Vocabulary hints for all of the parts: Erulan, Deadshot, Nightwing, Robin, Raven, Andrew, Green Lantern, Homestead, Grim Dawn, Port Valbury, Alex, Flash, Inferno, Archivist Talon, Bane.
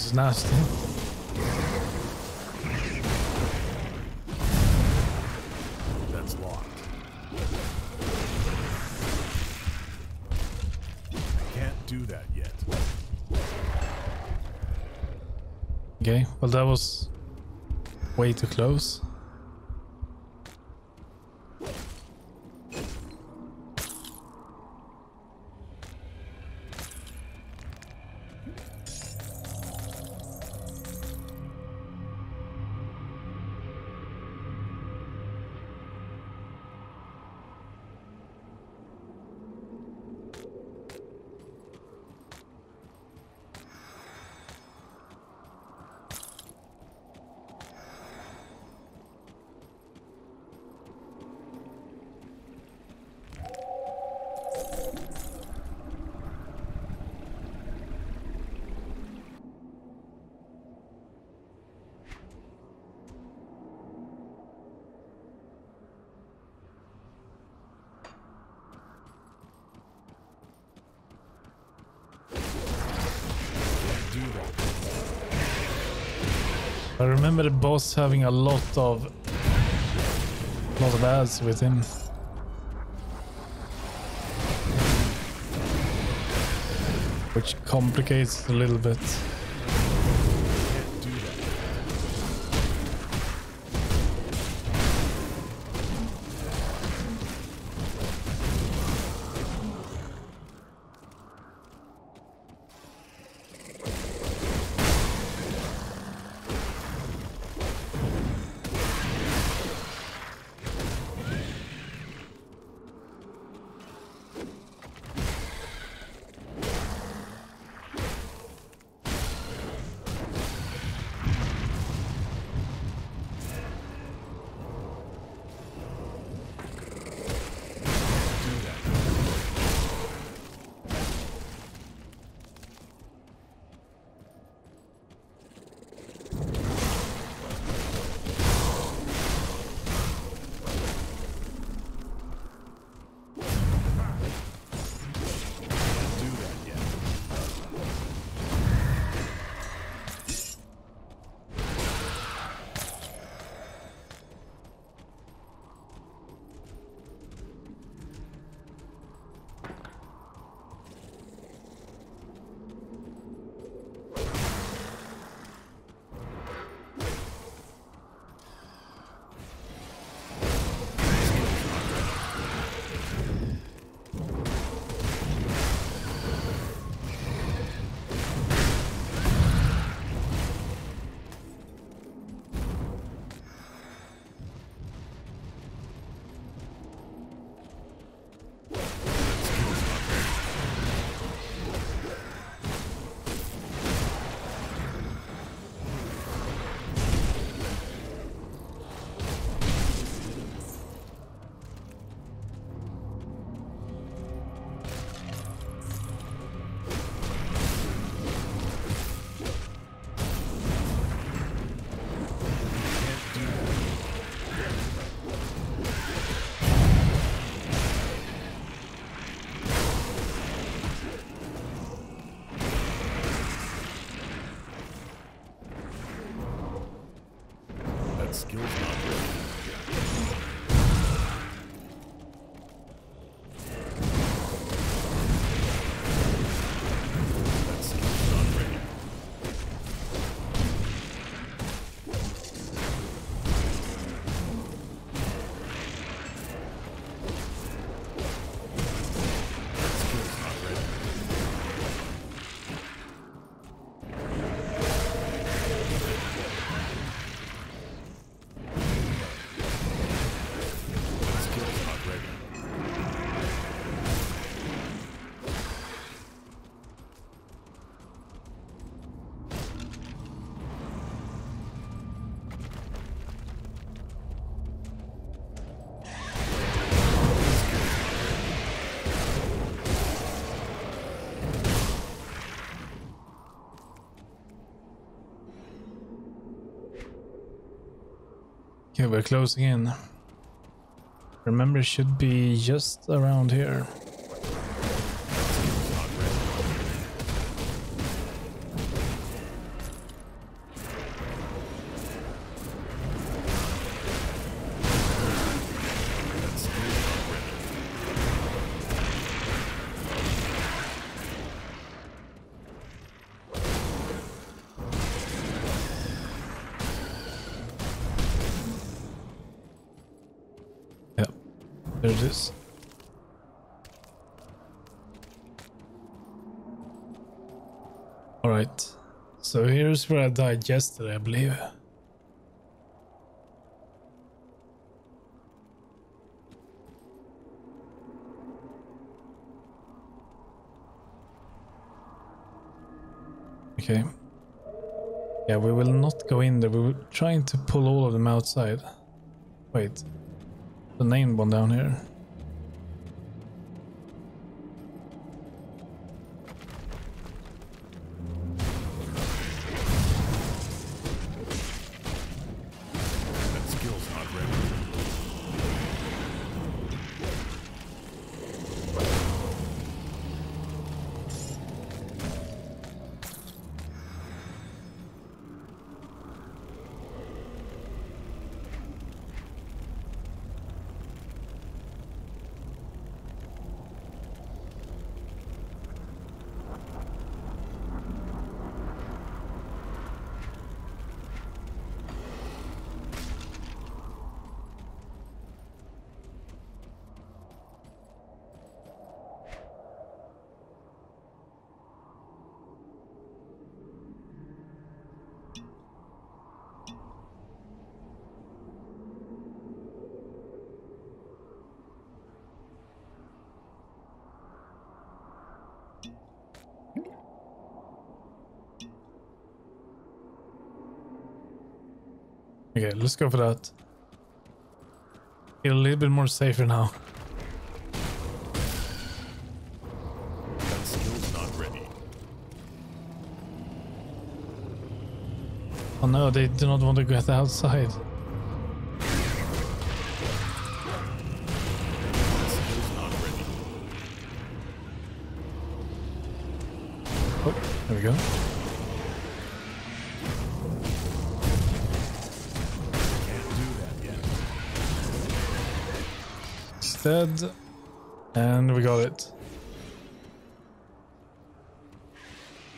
this is nasty. That's locked. I can't do that yet. Okay, well that was way too close. I remember the boss having a lot of ads with him. Which complicates it a little bit. Okay, we're closing in. Remember, it should be just around here. There it is. Alright, so here's where I died yesterday, I believe. Okay. Yeah, we will not go in there. We were trying to pull all of them outside. Wait. The named one down here. That skill's not ready. Okay, let's go for that. Feel a little bit more safer now. That skill's not ready. Oh no, they do not want to get outside. That skill's not ready. Oh, there we go. Dead, and we got it.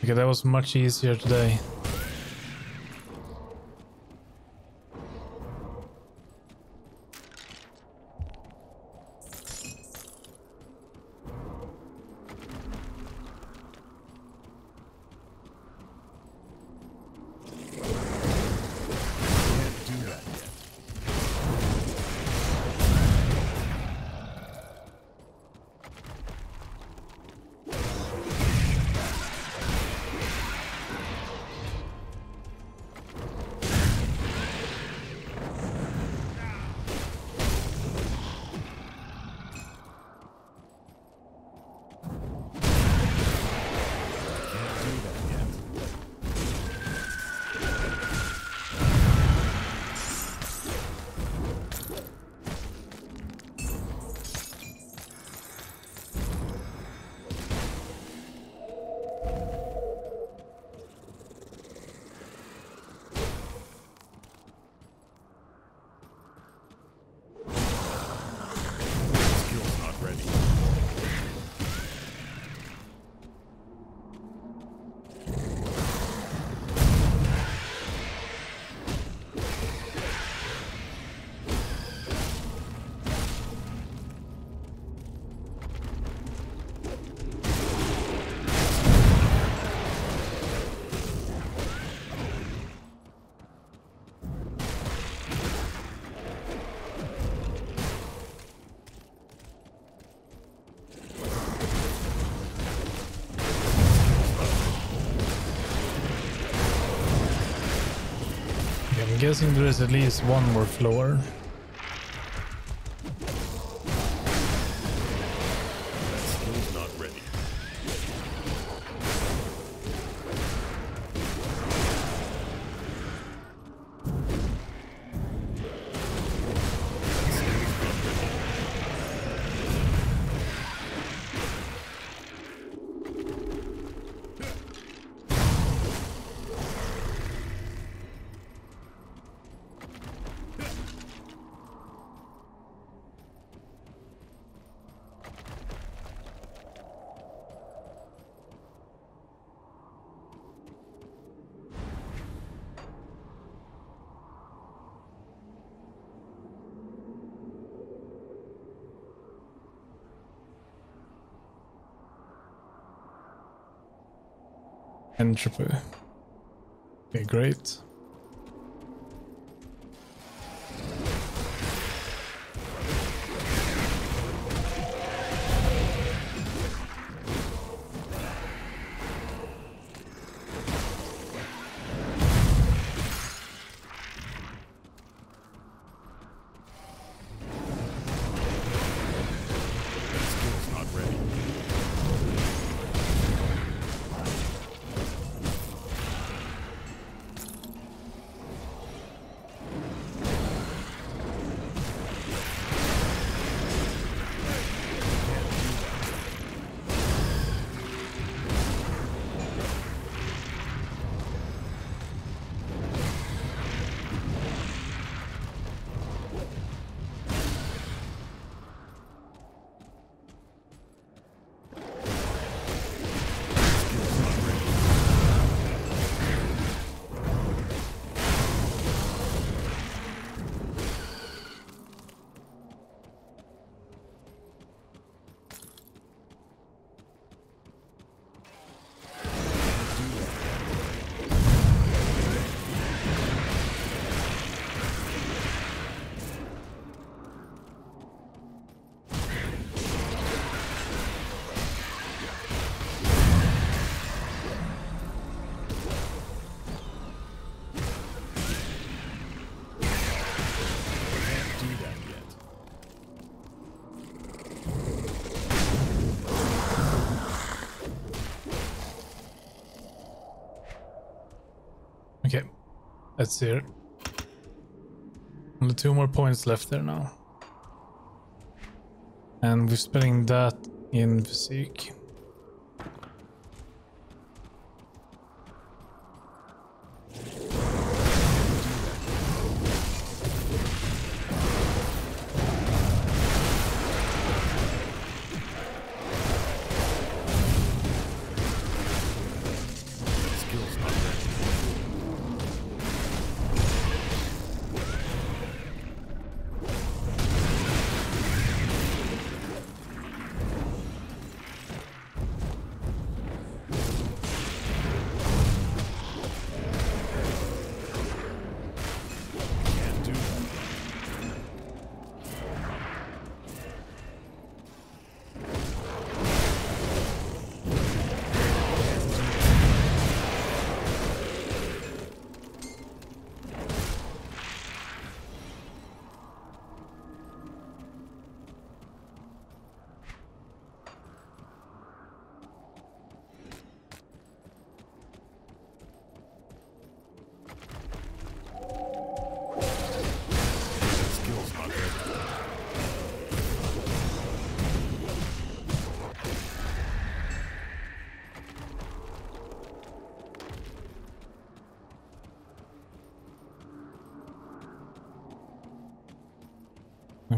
Okay, that was much easier today. I'm guessing there is at least one more floor. entropy. Okay, great. That's here. Only 2 more points left there now. And we're spending that in physique.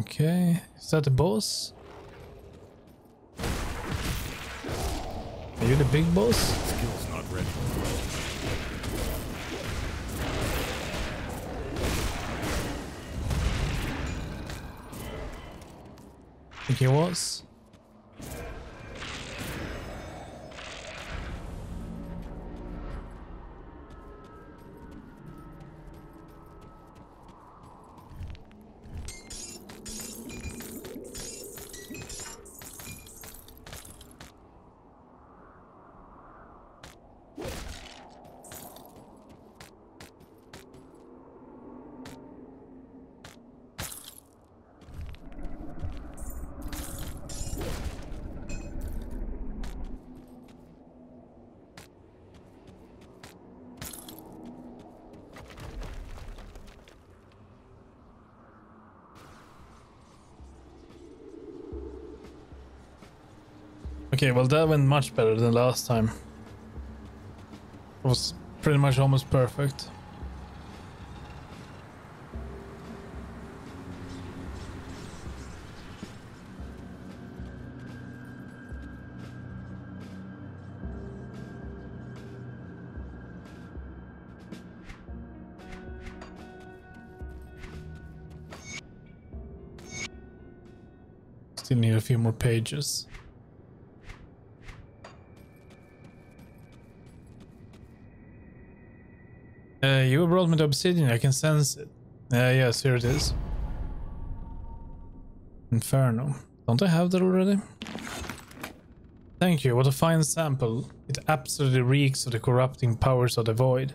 Okay, is that the boss? Are you the big boss? Skill's not ready. Think he was? Okay, well that went much better than last time. It was pretty much almost perfect. Still need a few more pages. You brought me the obsidian, I can sense it. Yes, here it is. Inferno. Don't I have that already? Thank you, what a fine sample. It absolutely reeks of the corrupting powers of the void.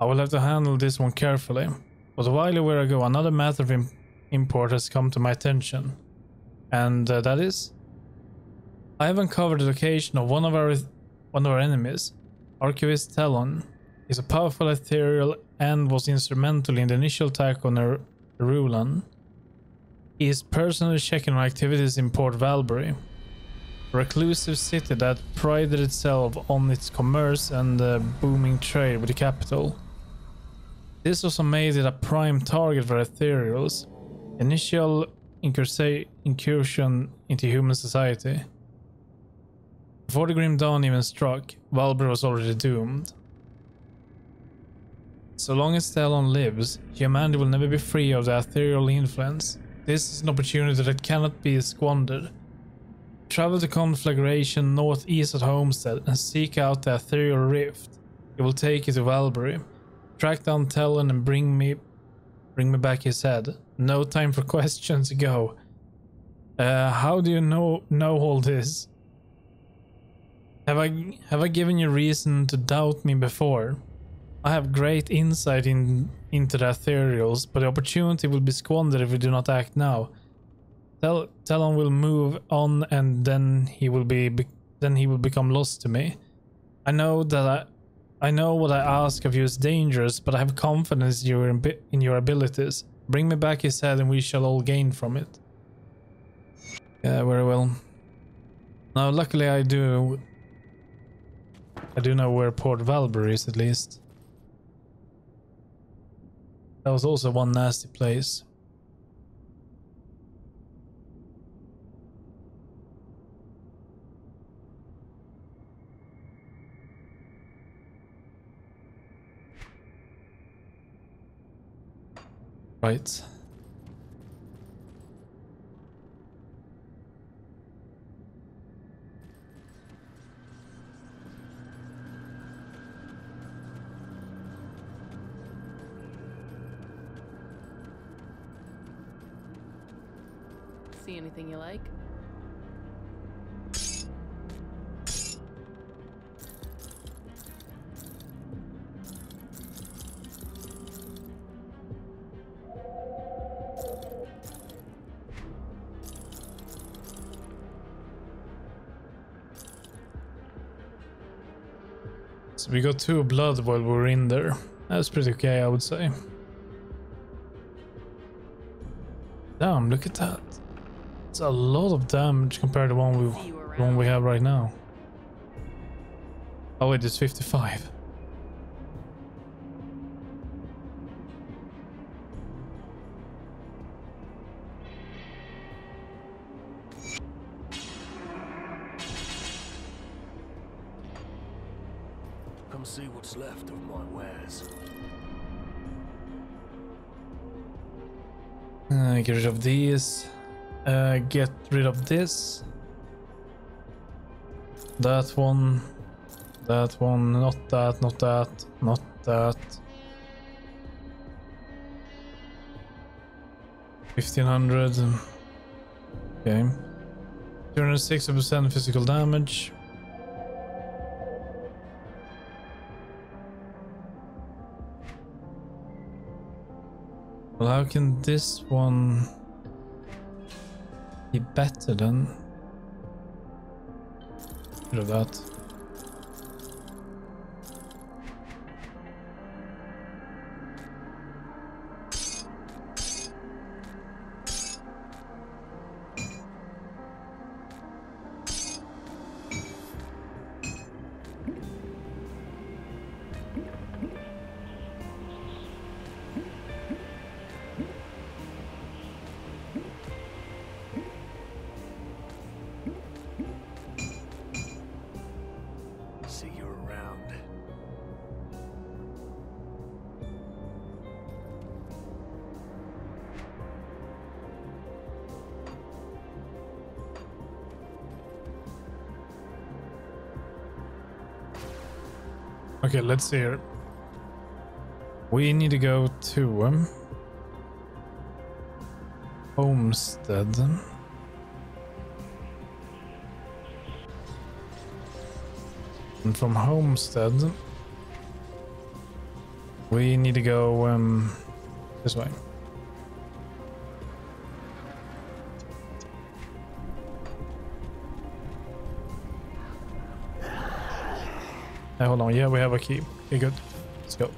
I will have to handle this one carefully. But a while ago, another matter of import has come to my attention. And that is? I have uncovered the location of one of our enemies. Archivist Talon is a powerful ethereal and was instrumental in the initial attack on Erulan. He is personally checking on activities in Port Valbury, a reclusive city that prided itself on its commerce and booming trade with the capital. This also made it a prime target for ethereals, initial incursion into human society. Before the Grim Dawn even struck, Valbury was already doomed. So long as Talon lives, humanity will never be free of the ethereal influence. This is an opportunity that cannot be squandered. Travel the conflagration northeast at Homestead and seek out the ethereal rift. It will take you to Valbury. Track down Talon and bring me back his head. No time for questions, go. How do you know all this? Have I given you reason to doubt me before? I have great insight into the ethereals, but the opportunity will be squandered if we do not act now. Talon will move on, and then he will become lost to me. I know what I ask of you is dangerous, but I have confidence in your abilities. Bring me back his head and we shall all gain from it. Yeah, very well. Now, luckily I do know where Port Valbury is, at least. That was also one nasty place. Right. See anything you like? We got 2 blood while we were in there. That's pretty okay, I would say. Damn, look at that. It's a lot of damage compared to the one we have right now. Oh wait, it's 55. See what's left of my wares. Get rid of these. Get rid of this. That one. That one. Not that. Not that. Not that. 1500. Okay. 260% physical damage. Well, how can this one be better than? Get rid of that. Okay, let's see here. We need to go to Homestead. And from Homestead, we need to go this way. Hey, hold on. Yeah, we have a key. Okay, good. Let's go.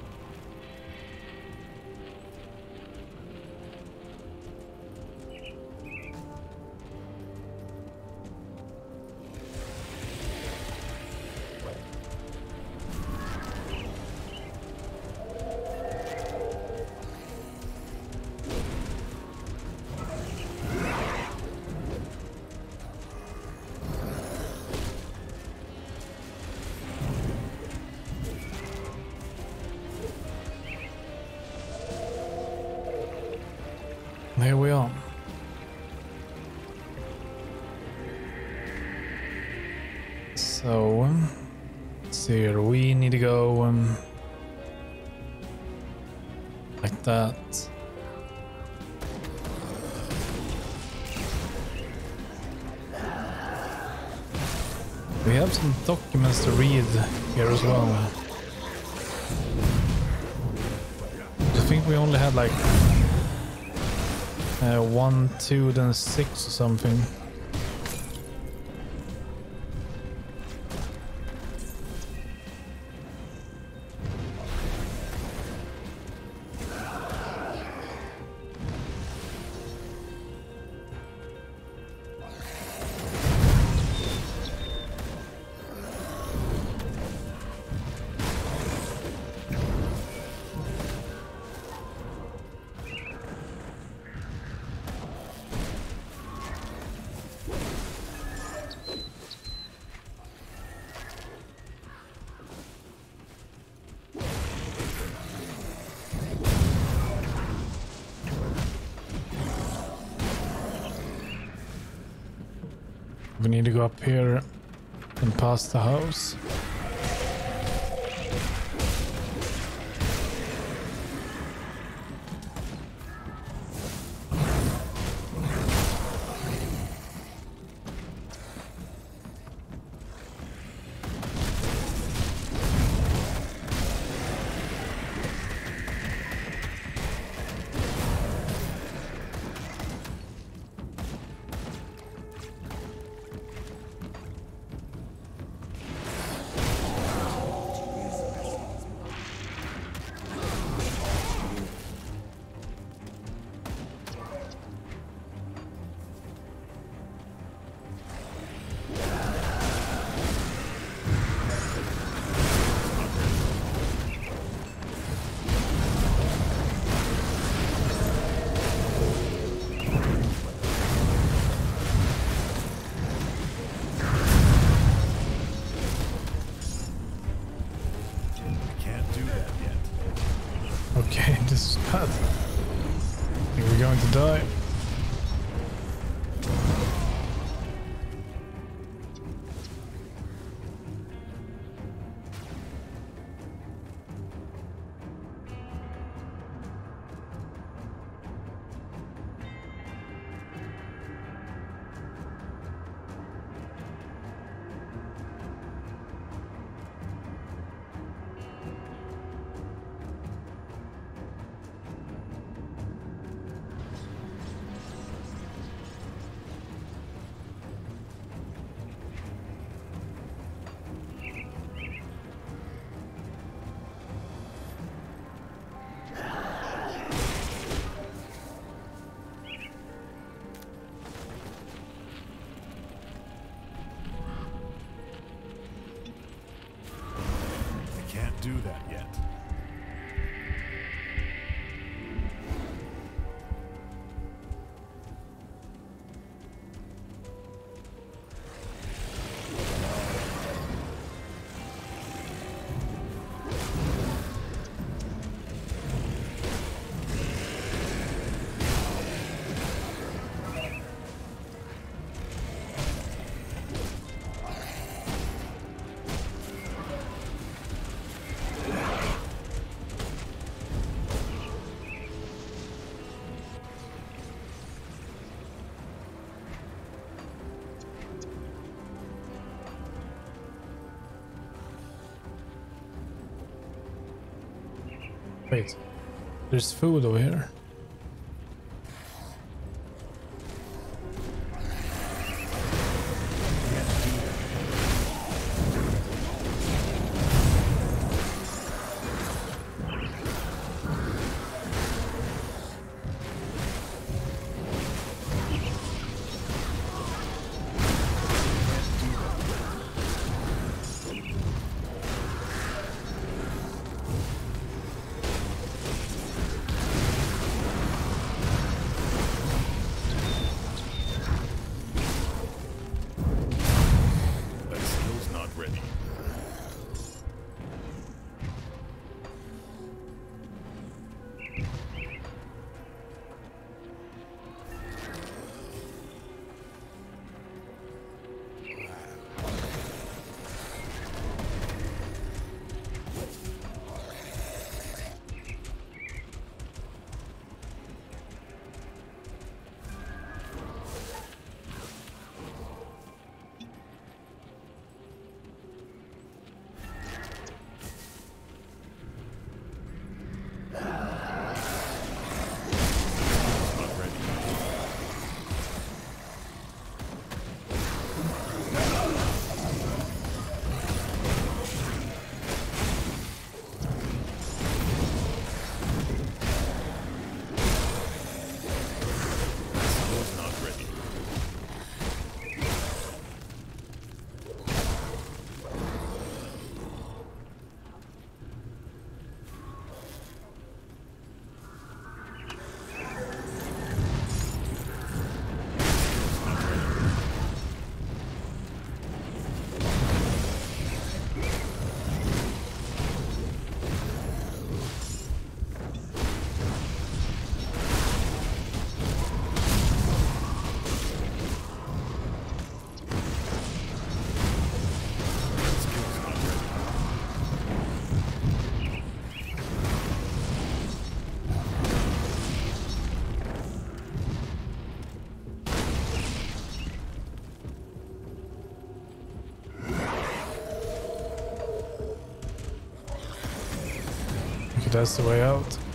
Here we are. So, let's see here. We need to go like that. We have some documents to read here as well. I think we only had like 1, 2, then 6 or something. We need to go up here and past the house. Okay, this is bad. I think we're going to die. Wait, there's food over here. That's the way out.